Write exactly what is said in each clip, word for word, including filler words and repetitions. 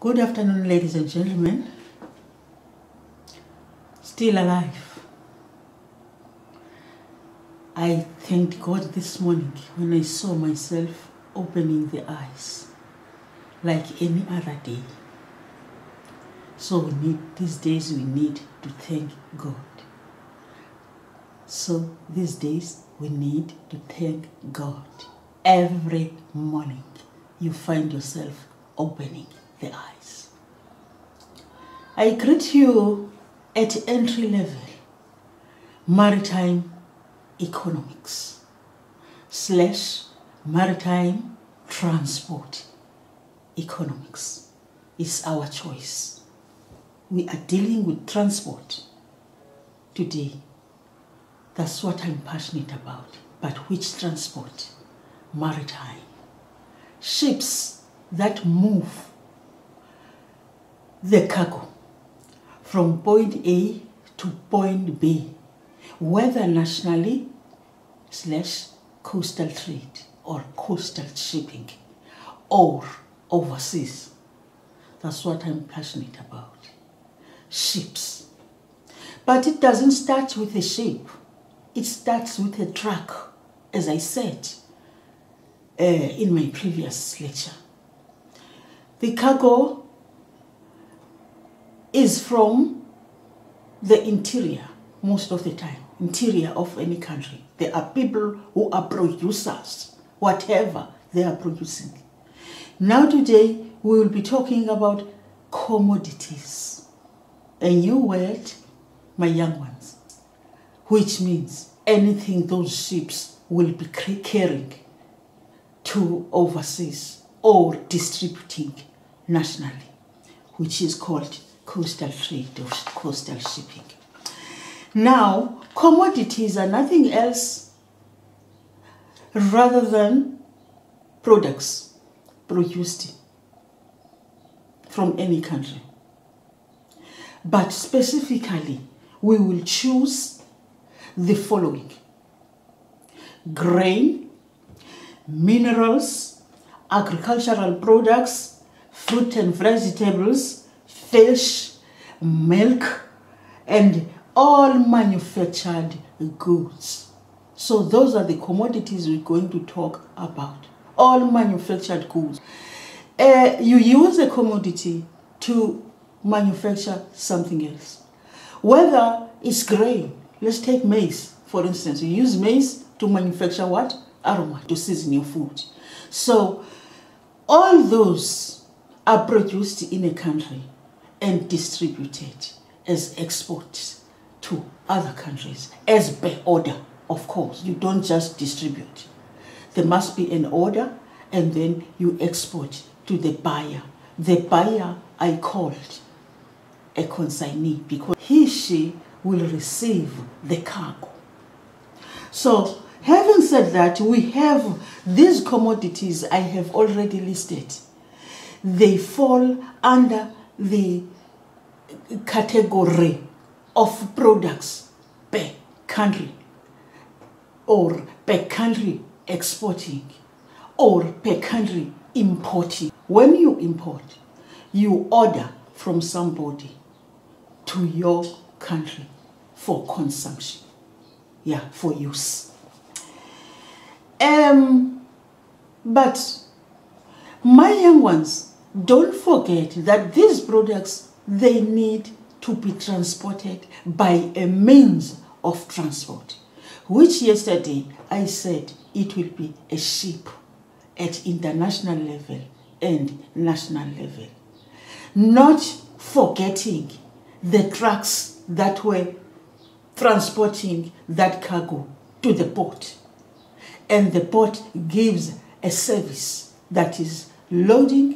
Good afternoon, ladies and gentlemen. Still alive. I thanked God this morning when I saw myself opening the eyes like any other day. So we need, these days we need to thank God. So these days we need to thank God. Every morning you find yourself opening the eyes. I greet you at entry level, maritime economics slash maritime transport economics is our choice. We are dealing with transport today. That's what I'm passionate about. But which transport? Maritime. Ships that move the cargo from point A to point B, whether nationally slash coastal trade or coastal shipping or overseas. That's what I'm passionate about. Ships. But it doesn't start with a ship. It starts with a truck, as I said uh, in my previous lecture. The cargo is from the interior, most of the time, interior of any country. There are people who are producers, whatever they are producing. Now today, we will be talking about commodities, a new word, my young ones, which means anything those ships will be carrying to overseas or distributing nationally, which is called coastal trade or coastal shipping. Now, commodities are nothing else rather than products produced from any country. But specifically, we will choose the following: grain, minerals, agricultural products, fruit and vegetables, fish, milk, and all manufactured goods. So those are the commodities we're going to talk about. All manufactured goods. Uh, you use a commodity to manufacture something else. Whether it's grain, let's take maize, for instance. You use maize to manufacture what? Aroma, to season your food. So all those are produced in a country and distributed as exports to other countries, as by order, of course. You don't just distribute. There must be an order, and then you export to the buyer. The buyer I called a consignee because he, she will receive the cargo. So, having said that, we have these commodities I have already listed. They fall under the category of products per country or per country exporting or per country importing. When you import, you order from somebody to your country for consumption, yeah, for use. Um, but my young ones, don't forget that these products, they need to be transported by a means of transport, which yesterday I said it will be a ship at international level and national level. Not forgetting the trucks that were transporting that cargo to the port. And the port gives a service that is loading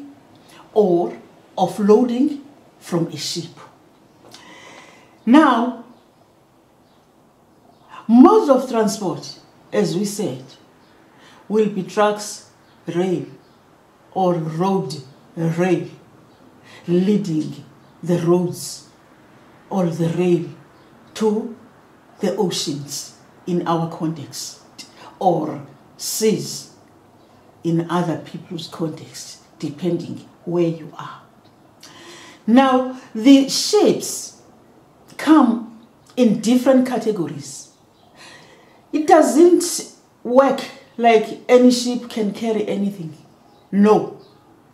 or offloading from a ship. Now, modes of transport, as we said, will be trucks, rail, or road rail, leading the roads or the rail to the oceans in our context, or seas in other people's context, depending where you are. Now, the shapes come in different categories. It doesn't work like any ship can carry anything. No,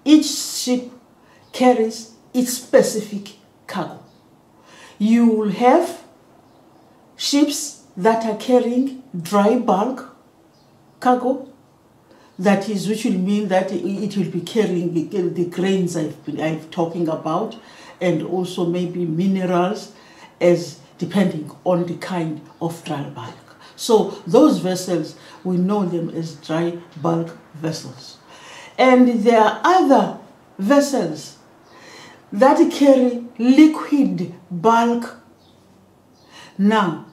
each ship carries its specific cargo. You will have ships that are carrying dry bulk cargo. That is, which will mean that it will be carrying the, the grains I've been I've talking about, and also maybe minerals, as depending on the kind of dry bulk. So those vessels, we know them as dry bulk vessels. And there are other vessels that carry liquid bulk. Now,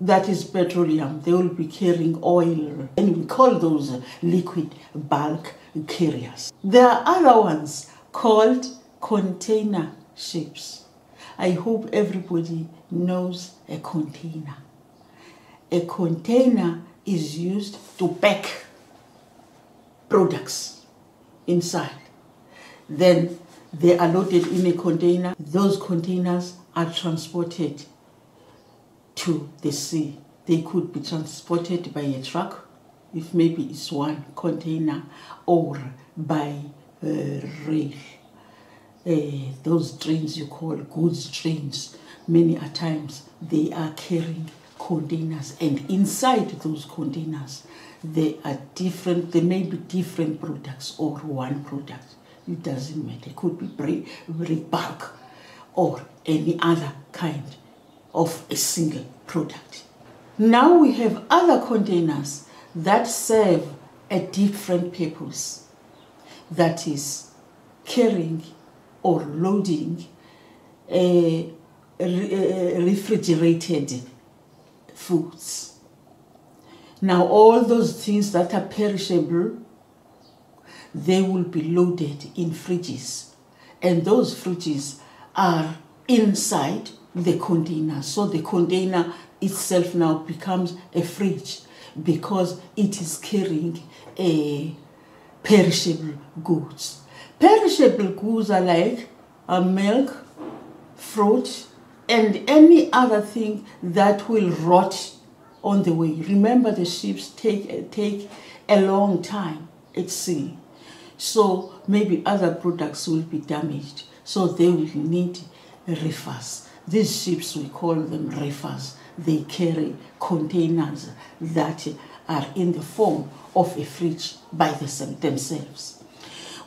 that is petroleum. They will be carrying oil, and we call those liquid bulk carriers. There are other ones called container ships. I hope everybody knows a container. A container is used to pack products inside. Then they are loaded in a container. Those containers are transported to the sea. They could be transported by a truck, if maybe it's one container, or by uh, rail. Uh, those trains you call goods trains, many a times they are carrying containers, and inside those containers they are different, they may be different products or one product. It doesn't matter. It could be very, very bulk or any other kind of a single product. Now we have other containers that serve a different purpose, that is carrying or loading a refrigerated foods. Now all those things that are perishable, they will be loaded in fridges, and those fridges are inside the container. So the container itself now becomes a fridge because it is carrying a perishable goods. Perishable goods are like uh, milk, fruit, and any other thing that will rot on the way. Remember, the ships take, take a long time at sea. So maybe other products will be damaged. So they will need reefers. These ships, we call them reefers. They carry containers that are in the form of a fridge by themselves.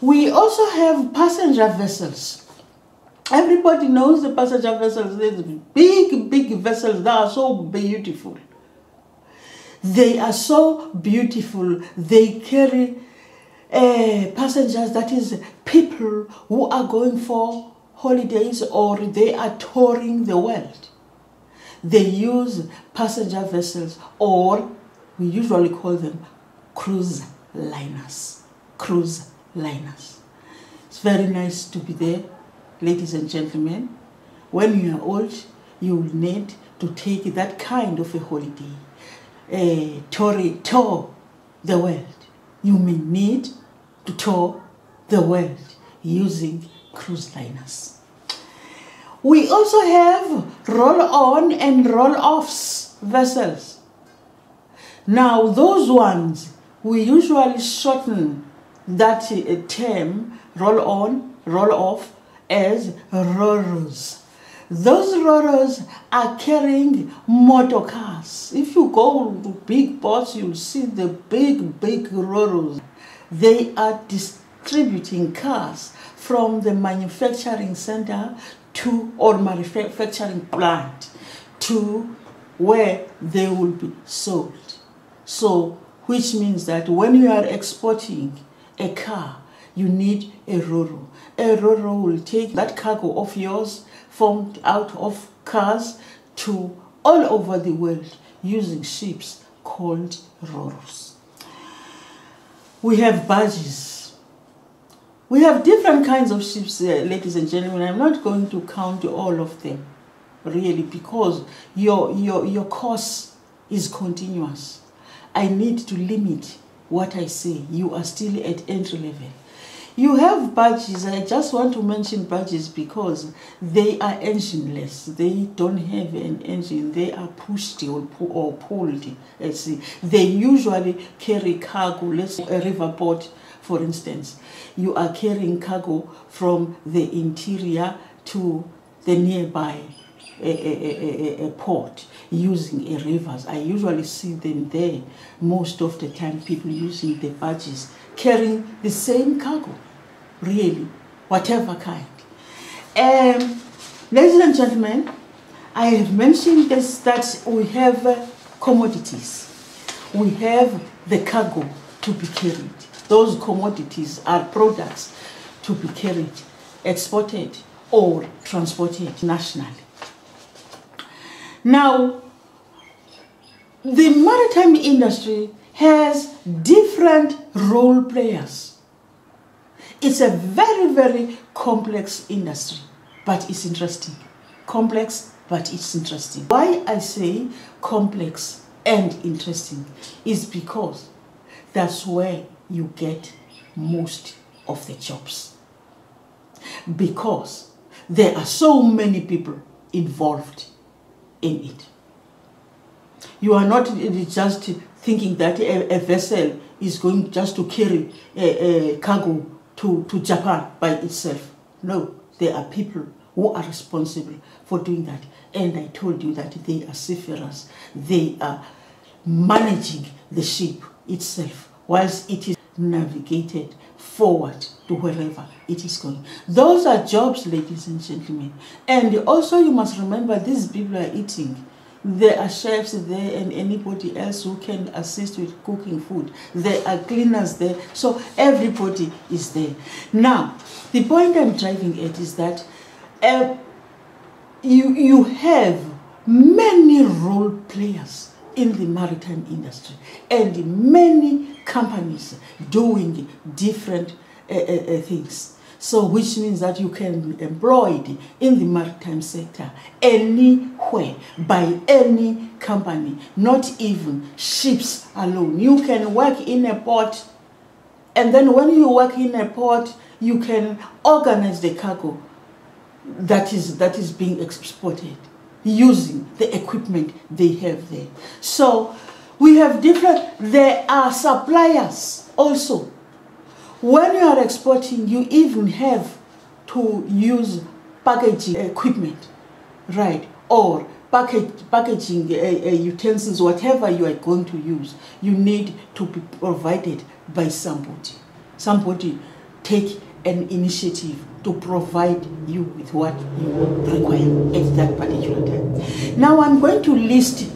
We also have passenger vessels. Everybody knows the passenger vessels. These big, big vessels that are so beautiful. They are so beautiful. They carry uh, passengers, that is, people who are going for holidays or they are touring the world. They use passenger vessels, or we usually call them cruise liners. Cruise liners. It's very nice to be there, ladies and gentlemen. When you are old, you will need to take that kind of a holiday, a tour, tour the world. You may need to tour the world using cruise liners. We also have roll-on and roll-offs vessels. Now those ones, we usually shorten that uh, term roll-on, roll-off as ro-ros. Those ro-ros are carrying motor cars. If you go to big ports, you'll see the big, big ro-ros. They are distributing cars from the manufacturing center to, or manufacturing plant, to where they will be sold. So, which means that when you are exporting a car, you need a ro-ro. A ro-ro will take that cargo of yours formed out of cars to all over the world using ships called ro-ros. We have barges. We have different kinds of ships, uh, ladies and gentlemen. I'm not going to count all of them, really, because your, your, your course is continuous. I need to limit what I say. You are still at entry level. You have badges. I just want to mention badges because they are engineless. They don't have an engine. They are pushed or pulled. Let's see. They usually carry cargo. Let's say a river port, for instance. You are carrying cargo from the interior to the nearby A, a, a, a port using a rivers. I usually see them there most of the time, people using the barges carrying the same cargo, really, whatever kind. Um, ladies and gentlemen, I have mentioned this, that we have commodities. We have the cargo to be carried. Those commodities are products to be carried, exported or transported nationally. Now, the maritime industry has different role players. It's a very, very complex industry, but it's interesting. Complex, but it's interesting. Why I say complex and interesting is because that's where you get most of the jobs. Because there are so many people involved in it. You are not just thinking that a, a vessel is going just to carry a, a cargo to, to Japan by itself. No, there are people who are responsible for doing that. And I told you that they are seafarers. They are managing the ship itself whilst it is navigated forward to wherever it is going. Those are jobs, ladies and gentlemen. And also you must remember, these people are eating. There are chefs there and anybody else who can assist with cooking food. There are cleaners there. So everybody is there. Now, the point I'm driving at is that uh, you, you have many role players in the maritime industry and many companies doing different uh, uh, things. So which means that you can be employed in the maritime sector anywhere by any company, not even ships alone. You can work in a port, and then when you work in a port, you can organize the cargo that is, that is being exported using the equipment they have there. So we have different, there are suppliers also. When you are exporting, you even have to use packaging equipment, right? Or package, packaging uh, uh, utensils, whatever you are going to use, you need to be provided by somebody. Somebody take an initiative to provide you with what you require at that particular time. Now I'm going to list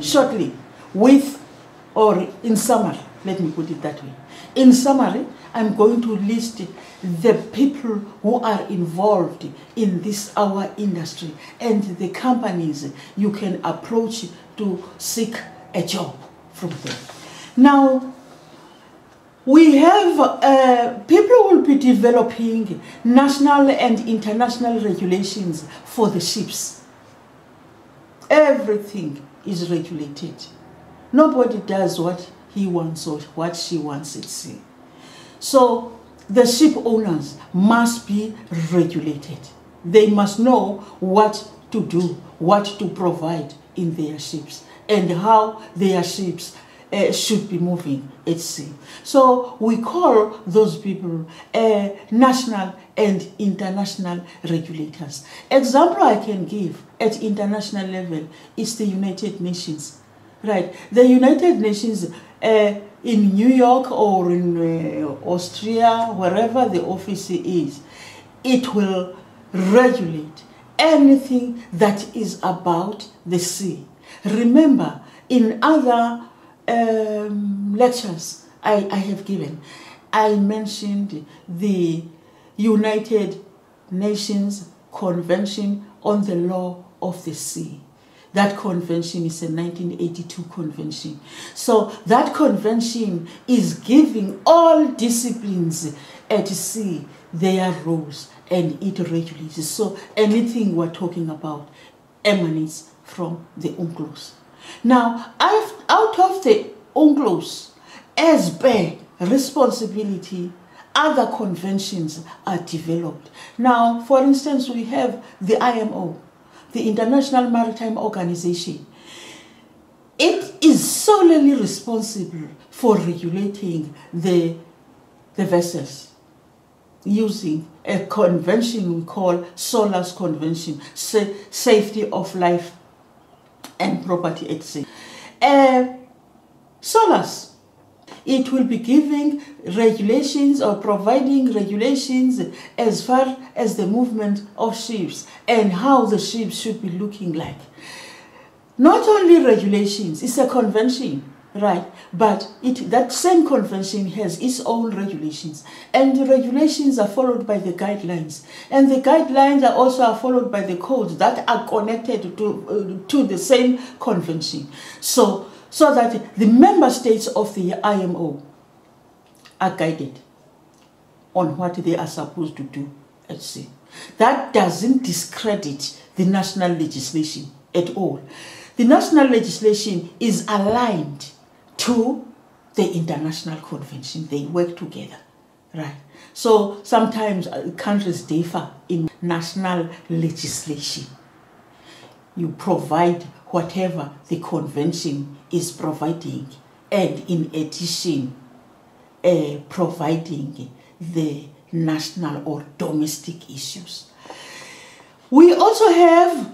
shortly with, or in summary, let me put it that way. In summary, I'm going to list the people who are involved in this our industry and the companies you can approach to seek a job from them. Now, we have, uh, people will be developing national and international regulations for the ships. Everything is regulated. Nobody does what he wants or what she wants at sea. So the ship owners must be regulated. They must know what to do, what to provide in their ships, and how their ships uh, should be moving at sea. So we call those people uh, national and international regulators. Example I can give at international level is the United Nations. Right, the United Nations uh, in New York or in uh, Austria, wherever the office is, it will regulate anything that is about the sea. Remember, in other um, lectures I, I have given, I mentioned the United Nations Convention on the Law of the Sea. That convention is a nineteen eighty-two convention. So that convention is giving all disciplines at sea their roles, and it regulates. So anything we're talking about emanates from the UNCLOS. Now, out of the UNCLOS, as per responsibility, other conventions are developed. Now, for instance, we have the I M O, the International Maritime Organization. It is solely responsible for regulating the, the vessels using a convention we call SOLAS Convention, Sa Safety of Life and Property at Sea. Uh, SOLAS. It will be giving regulations or providing regulations as far as the movement of ships and how the ships should be looking like. Not only regulations, it's a convention, right? But it, that same convention has its own regulations. And the regulations are followed by the guidelines. And the guidelines are also are followed by the codes that are connected to, uh, to the same convention. So, so that the member states of the I M O are guided on what they are supposed to do at sea. That doesn't discredit the national legislation at all. The national legislation is aligned to the international convention. They work together, right? So sometimes countries differ in national legislation. You provide whatever the convention is providing, and in addition, uh, providing the national or domestic issues. We also have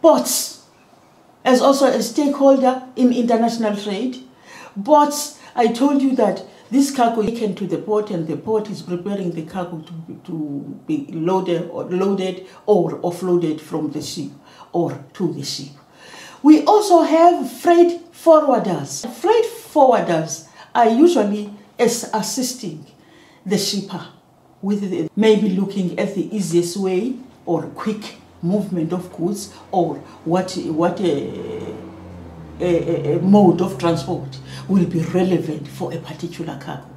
ports as also a stakeholder in international trade. Ports, I told you that this cargo is taken to the port and the port is preparing the cargo to, to be loaded or, loaded or offloaded from the ship or to the ship. We also have freight forwarders. Freight forwarders are usually as assisting the shipper with the, maybe looking at the easiest way or quick movement of goods or what, what a, a, a mode of transport will be relevant for a particular cargo.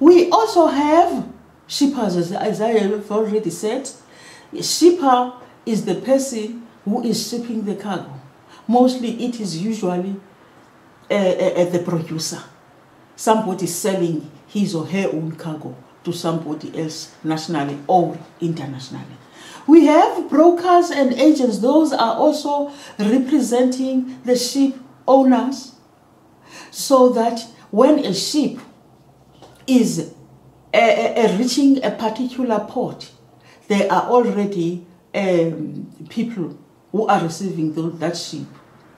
We also have shippers, as, as I have already said. A shipper is the person who is shipping the cargo. Mostly it is usually uh, uh, the producer. Somebody selling his or her own cargo to somebody else nationally or internationally. We have brokers and agents. Those are also representing the ship owners, so that when a ship is uh, uh, reaching a particular port, there are already um, people who are receiving those, that ship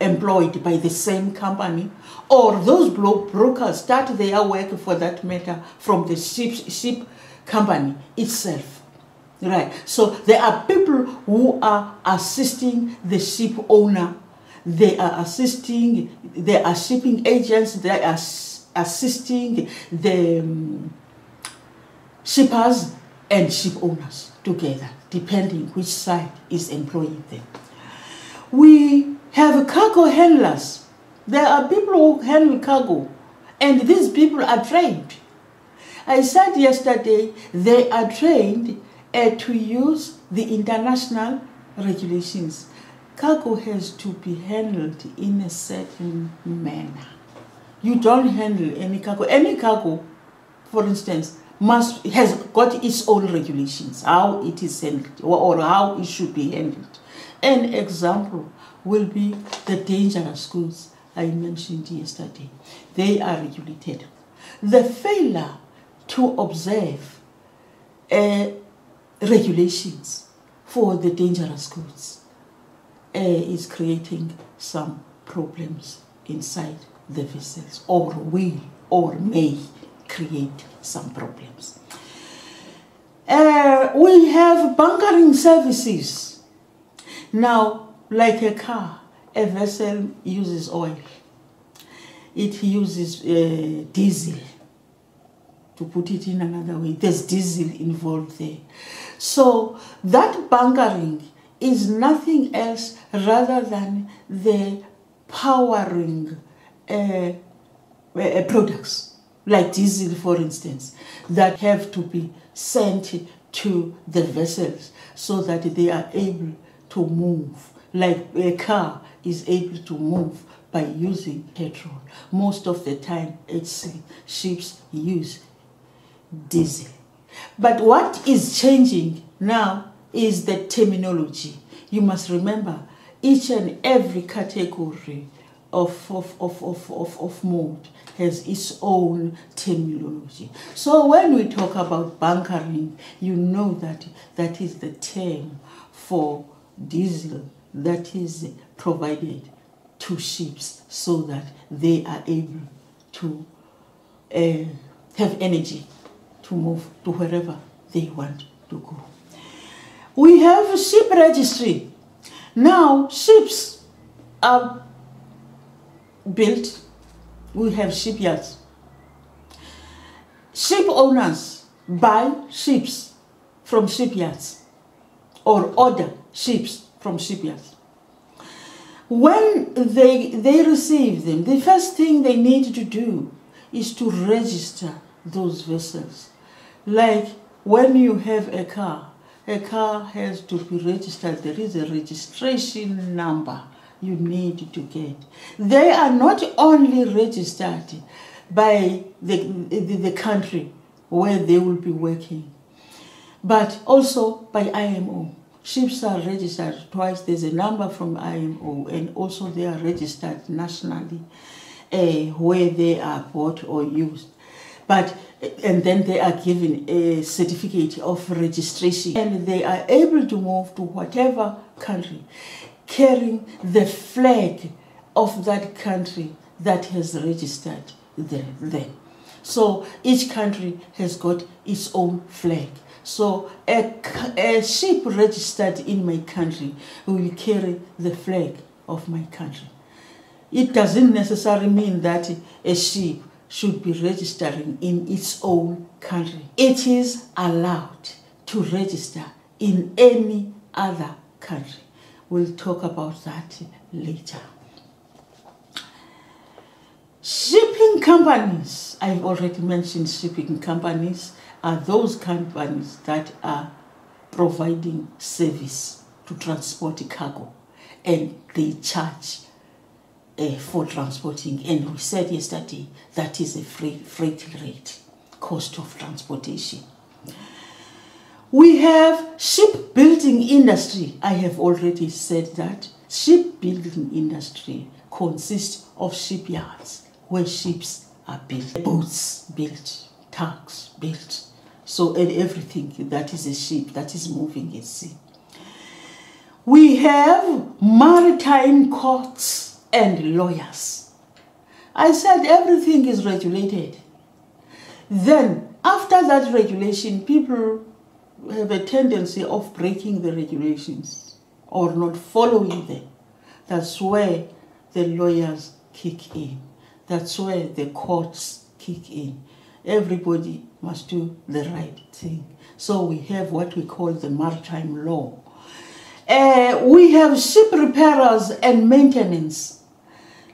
employed by the same company, or those bro brokers start their work for that matter from the ship, ship company itself, right? So there are people who are assisting the ship owner, they are assisting, they are shipping agents, they are assisting the um, shippers and ship owners together, depending which side is employing them. We have cargo handlers. There are people who handle cargo, and these people are trained. I said yesterday, they are trained uh, to use the international regulations. Cargo has to be handled in a certain manner. You don't handle any cargo. Any cargo, for instance, must, has got its own regulations, how it is handled or, or how it should be handled. An example will be the dangerous goods I mentioned yesterday. They are regulated. The failure to observe uh, regulations for the dangerous goods uh, is creating some problems inside the vessels, or will or may create some problems. Uh, we have bunkering services. Now, like a car, a vessel uses oil. It uses uh, diesel. To put it in another way, there's diesel involved there. So that bunkering is nothing else rather than the powering uh, uh, products, like diesel, for instance, that have to be sent to the vessels so that they are able to move, like a car is able to move by using petrol. Most of the time, it's ships use diesel. But what is changing now is the terminology. You must remember each and every category of, of, of, of, of, of mode has its own terminology. So when we talk about bunkering, you know that that is the term for diesel that is provided to ships so that they are able to uh, have energy to move to wherever they want to go. We have ship registry. Now ships are built, we have shipyards. Ship owners buy ships from shipyards or order ships from shipyards. When they, they receive them, the first thing they need to do is to register those vessels. Like when you have a car, a car has to be registered. There is a registration number you need to get. They are not only registered by the, the, the country where they will be working, but also by I M O. Ships are registered twice. There's a number from I M O, and also they are registered nationally uh, where they are bought or used. But, and then they are given a certificate of registration, and they are able to move to whatever country, carrying the flag of that country that has registered them there. So each country has got its own flag. So a, a ship registered in my country will carry the flag of my country. It doesn't necessarily mean that a ship should be registering in its own country. It is allowed to register in any other country. We'll talk about that later. Shipping companies, I've already mentioned shipping companies, are those companies that are providing service to transport cargo, and they charge uh, for transporting. And we said yesterday that is a free freight rate, cost of transportation. We have shipbuilding industry. I have already said that shipbuilding industry consists of shipyards where ships are built, boats built, tugs built, so and everything that is a ship that is moving at sea. We have maritime courts and lawyers. I said everything is regulated. Then after that regulation, people have a tendency of breaking the regulations or not following them. That's where the lawyers kick in. That's where the courts kick in. Everybody must do the right thing. So we have what we call the maritime law. Uh, we have ship repairers and maintenance.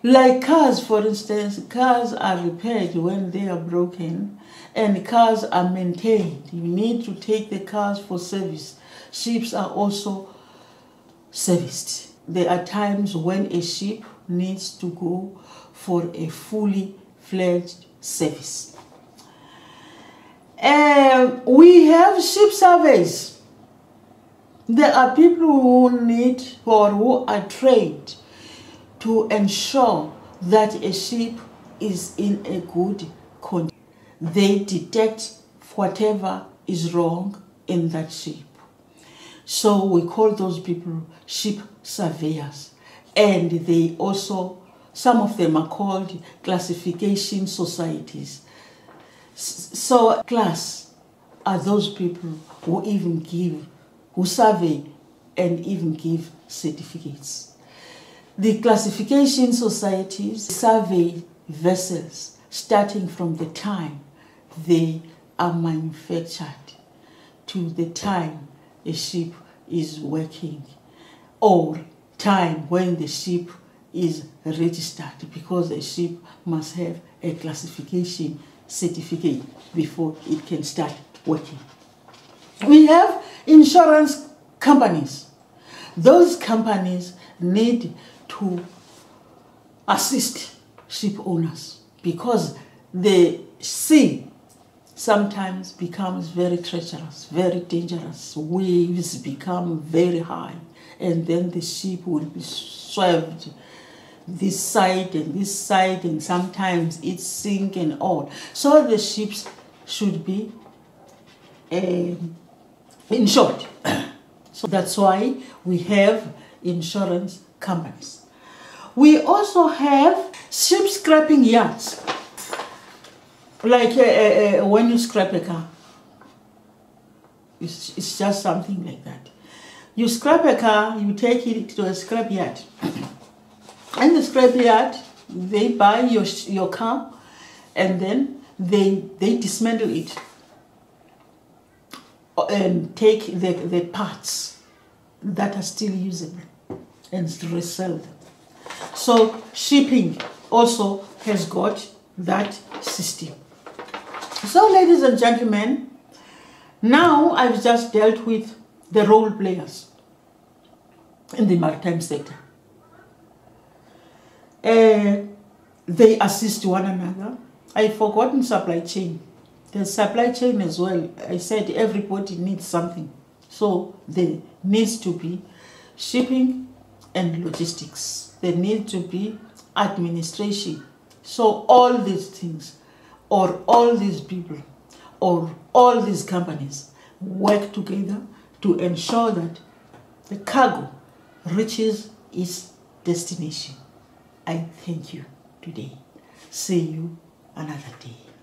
Like cars, for instance, cars are repaired when they are broken, and cars are maintained. You need to take the cars for service. Ships are also serviced. There are times when a ship needs to go for a fully fledged service. Uh, we have ship surveys. There are people who need or who are trained to ensure that a ship is in a good condition. They detect whatever is wrong in that ship. So we call those people ship surveyors. And they also, some of them are called classification societies. So class are those people who even give, who survey and even give certificates. The classification societies survey vessels starting from the time they are manufactured to the time a ship is working or time when the ship is registered, because a ship must have a classification certificate before it can start working. We have insurance companies. Those companies need to assist ship owners because the sea sometimes becomes very treacherous, very dangerous. Waves become very high, and then the ship will be swept this side and this side, and sometimes it sinks and all. So the ships should be uh, insured. So that's why we have insurance companies. We also have ship scrapping yards. Like uh, uh, when you scrap a car, it's, it's just something like that. You scrap a car, you take it to a scrap yard. And the scrap yard, they buy your, your car, and then they, they dismantle it and take the, the parts that are still usable and resell them. So shipping also has got that system. So, ladies and gentlemen, now I've just dealt with the role players in the maritime sector. Uh, they assist one another. I've forgotten supply chain. The supply chain as well. I said everybody needs something. So, there needs to be shipping and logistics. There needs to be administration. So, all these things, or all these people, or all these companies work together to ensure that the cargo reaches its destination. I thank you today. See you another day.